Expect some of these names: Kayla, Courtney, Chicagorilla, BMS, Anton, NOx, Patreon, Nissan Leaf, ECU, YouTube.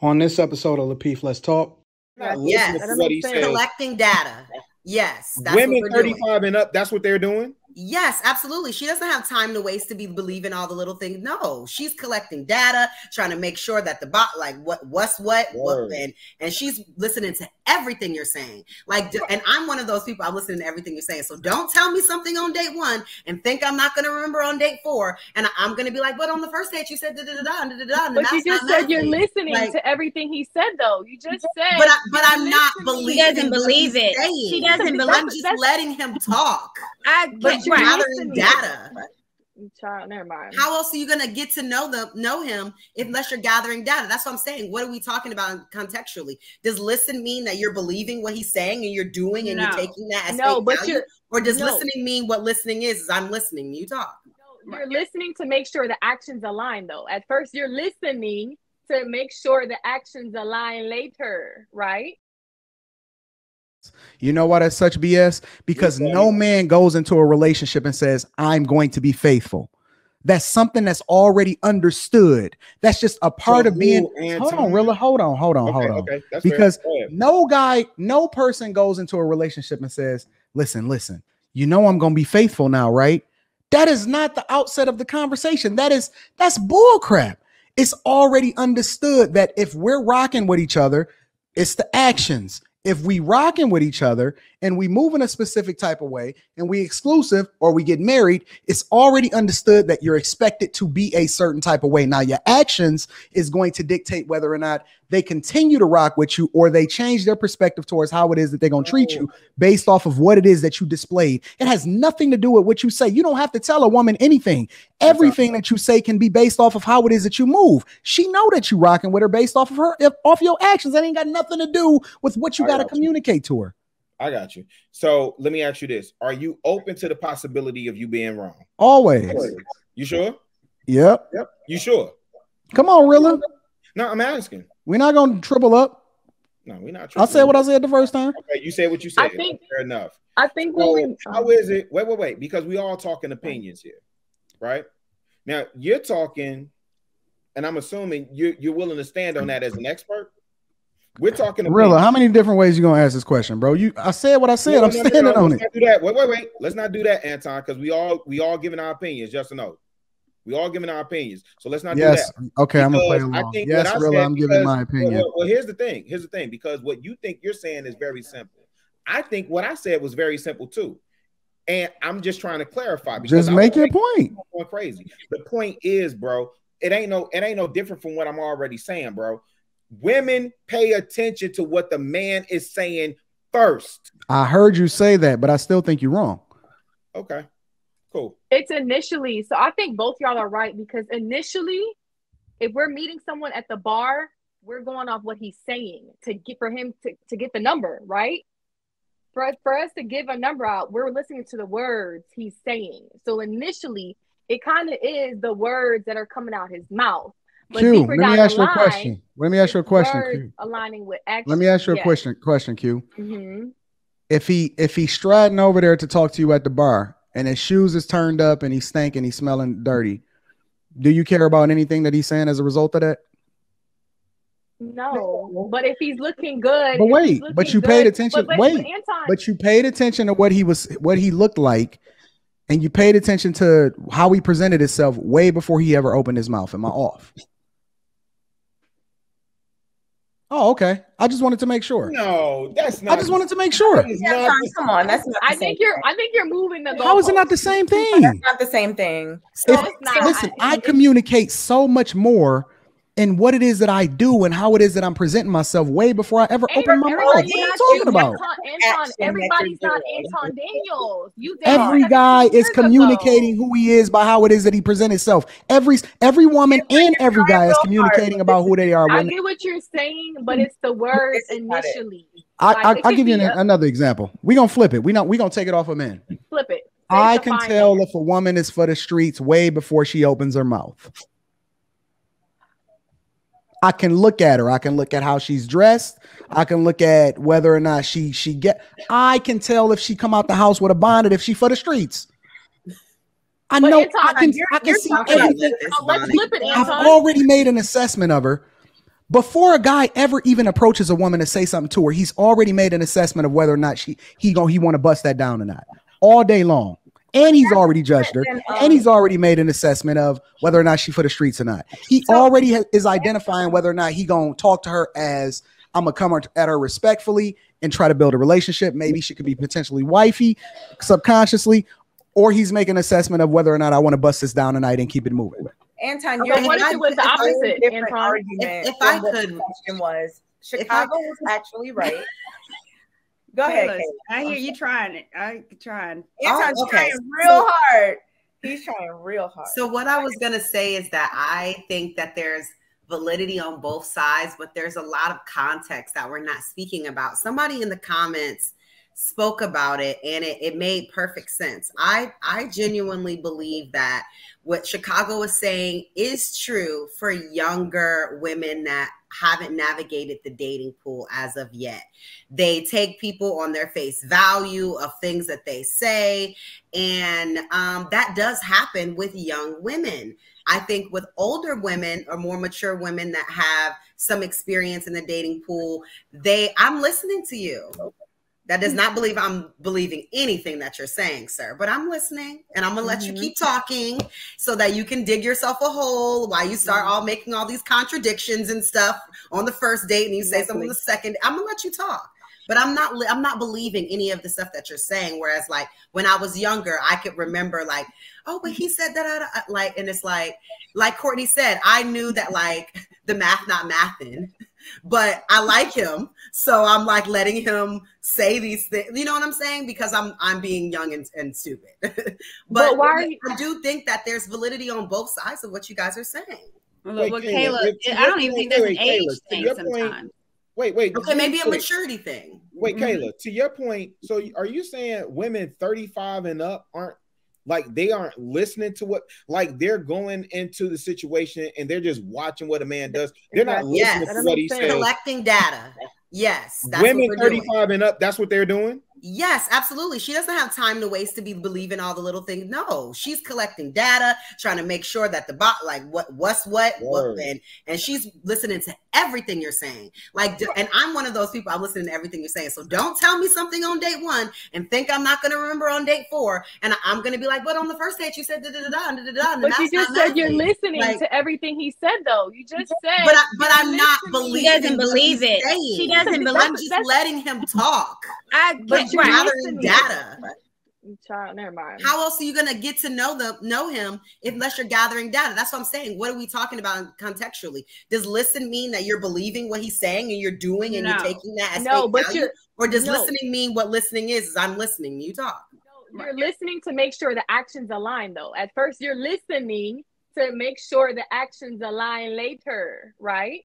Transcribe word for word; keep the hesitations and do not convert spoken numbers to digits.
on this episode of L A P I F Let's Talk. Yes, collecting data. Yes, that's women what thirty-five doing. And up. That's what they're doing. Yes, absolutely. She doesn't have time to waste to be believing all the little things. No, she's collecting data, trying to make sure that the bot, like what, what's what, what and, and she's listening to everything you're saying. Like, and I'm one of those people, I'm listening to everything you're saying. So don't tell me something on date one and think I'm not going to remember on date four. And I'm going to be like, but on the first date you said da da da da da da. But you just said you're listening to everything he said, though. You just said. But but I'm not believing. She doesn't believe it. She doesn't believe it. I'm just letting him talk. I. Gathering data. Child, never mind. How else are you gonna get to know the know him if, unless you're gathering data? That's what I'm saying. What are we talking about contextually? Does listen mean that you're believing what he's saying and you're doing and no. you're taking that as no, but value? You're, or does no. listening mean what listening is? Is I'm listening, you talk. No, you're right. Listening to make sure the actions align, though. At first, you're listening to make sure the actions align later, right? You know why that's such B S? Because no man goes into a relationship and says, I'm going to be faithful. That's something that's already understood. That's just a part so of being. Hold on, really. Hold on, hold on, okay, hold on. Okay, that's because no guy, no person goes into a relationship and says, listen, listen, you know, I'm going to be faithful now, right? That is not the outset of the conversation. That is, that's bull crap. It's already understood that if we're rocking with each other, it's the actions. If we rocking with each other and we move in a specific type of way and we exclusive or we get married, it's already understood that you're expected to be a certain type of way. Now, your actions is going to dictate whether or not they continue to rock with you or they change their perspective towards how it is that they're going to treat you based off of what it is that you displayed. It has nothing to do with what you say. You don't have to tell a woman anything. Everything that you say can be based off of how it is that you move. She know that you rocking with her based off of her, off your actions. That ain't got nothing to do with what you got. To communicate to her. I got you. So let me ask you this. Are you open to the possibility of you being wrong? Always. Always. You sure? Yep. Yep. You sure? Come on, Rilla. No, I'm asking. We're not going to triple up. No, we're not. I said up. What I said the first time. Okay, you said what you said. I think, fair enough. I think. So we, how is it? Wait, wait, wait. Because we all talking opinions here, right? Now you're talking, and I'm assuming you you're willing to stand on that as an expert. We're talking about Rilla, how many different ways you gonna ask this question, bro? You, I said what I said. No, I'm no, standing no, no, on let's it. Not do that. Wait, wait, wait. Let's not do that, Anton, because we all we all giving our opinions. Yes or no? We all giving our opinions. So let's not yes. do that. Okay, because I'm gonna play along. I yes, I Rilla, I'm because, giving my opinion. Well, well, well, here's the thing. Here's the thing. Because what you think you're saying is very simple. I think what I said was very simple too, and I'm just trying to clarify. Because just make your point. Going crazy. The point is, bro. It ain't no. It ain't no different from what I'm already saying, bro. Women pay attention to what the man is saying first. I heard you say that, but I still think you're wrong. Okay, cool. It's initially. So I think both y'all are right because initially, if we're meeting someone at the bar, we're going off what he's saying to get for him to, to get the number, right? For, for us to give a number out, we're listening to the words he's saying. So initially, it kind of is the words that are coming out his mouth. But Q, let me ask you a question. Let me ask you a question. Q. Aligning with action. Let me ask you a yes. question. Question, Q. Mm-hmm. If he if he's striding over there to talk to you at the bar and his shoes is turned up and he's stinking, he's smelling dirty, do you care about anything that he's saying as a result of that? No, but if he's looking good. But wait, but you good, paid attention. But, but, wait, but, Anton, but you paid attention to what he was, what he looked like. And you paid attention to how he presented himself way before he ever opened his mouth. Am I off? Oh, okay. I just wanted to make sure. No, that's not. I just wanted to make sure. Yeah, come on, that's. Not I think you're. Thing. I think you're moving the. How is it not the same thing? That's not the same thing. So if, it's not, listen, I, I communicate so much more in what it is that I do and how it is that I'm presenting myself way before I ever and open my mouth. What are you talking about? Anton, Anton, everybody's not Anton Daniels. You Every guy is communicating ago. Who he is by how it is that he presents himself. Every every woman it's and every guy is communicating about who they are. I get what you're saying, but it's the words initially. I, I, like, I'll give you an, another example. We're going to flip it. We're not, we going to take it off a man. Flip it. There's I can tell it. If a woman is for the streets way before she opens her mouth. I can look at her. I can look at how she's dressed. I can look at whether or not she she get. I can tell if she come out the house with a bonnet, if she for the streets. I but know. Anton, I can. You're, I can see everything. I've already made an assessment of her Before a guy ever even approaches a woman to say something to her, he's already made an assessment of whether or not she he gonna he want to bust that down or not all day long. And he's already judged her, and he's already made an assessment of whether or not she for the streets or not. He already is identifying whether or not he gonna talk to her as, I'm gonna come at her respectfully and try to build a relationship. Maybe she could be potentially wifey subconsciously, or he's making an assessment of whether or not I want to bust this down tonight and keep it moving. Anton, okay, your question was the opposite. Different argument. If, if I could, the question was Chicago was actually right. Go ahead, Kayla. I hear you trying it. I trying. Anton's oh, okay. trying real so, hard. He's trying real hard. So what I was gonna say is that I think that there's validity on both sides, but there's a lot of context that we're not speaking about. Somebody in the comments spoke about it, and it, it made perfect sense. I, I genuinely believe that what Chicago is saying is true for younger women that haven't navigated the dating pool as of yet. They take people on their face value of things that they say, and um, that does happen with young women. I think with older women or more mature women that have some experience in the dating pool, they, I'm listening to you. That does not believe I'm believing anything that you're saying, sir, but I'm listening, and I'm gonna let mm-hmm. you keep talking so that you can dig yourself a hole while you start mm-hmm. all making all these contradictions and stuff on the first date, and you say exactly. something on the second. I'm gonna let you talk, but I'm not, I'm not believing any of the stuff that you're saying. Whereas like when I was younger, I could remember like, oh, but he said that, I, like, and it's like, like Courtney said, I knew that like the math not mathin'. But I like him, so I'm like letting him say these things. You know what I'm saying? Because I'm I'm being young and, and stupid. but, but why are you I do think that there's validity on both sides of what you guys are saying. Wait, well, Kayla, Kayla I don't even think there's an age Kayla, thing sometimes. Point, wait, wait. Okay, maybe a maturity thing. Wait, mm-hmm. Kayla, to your point, so are you saying women thirty-five and up aren't like they aren't listening to what, like they're going into the situation and they're just watching what a man does. They're not listening yes. to what he says. Collecting data. Yes. That's women what thirty-five doing. And up, that's what they're doing? Yes, absolutely. She doesn't have time to waste to be believing all the little things. No, she's collecting data, trying to make sure that the bot, like what, what's what, what and, and she's listening to everything you're saying. Like, and I'm one of those people, I'm listening to everything you're saying. So don't tell me something on date one and think I'm not going to remember on date four. And I'm going to be like, but on the first date, you said da da da da da da. But you just said you're listening to everything he said, though. You just said. But, I, but I'm not believing. She doesn't believe it. She doesn't believe it. I'm just letting him talk. I but You're gathering data. Child, never mind. How else are you gonna get to know the know him if, unless you're gathering data? That's what I'm saying. What are we talking about contextually? Does listen mean that you're believing what he's saying and you're doing and no. you're taking that as no, but value? You're, or does no. listening mean what listening is? Is I'm listening, you talk. No, you're right. listening to make sure the actions align, though. At first, you're listening to make sure the actions align later, right?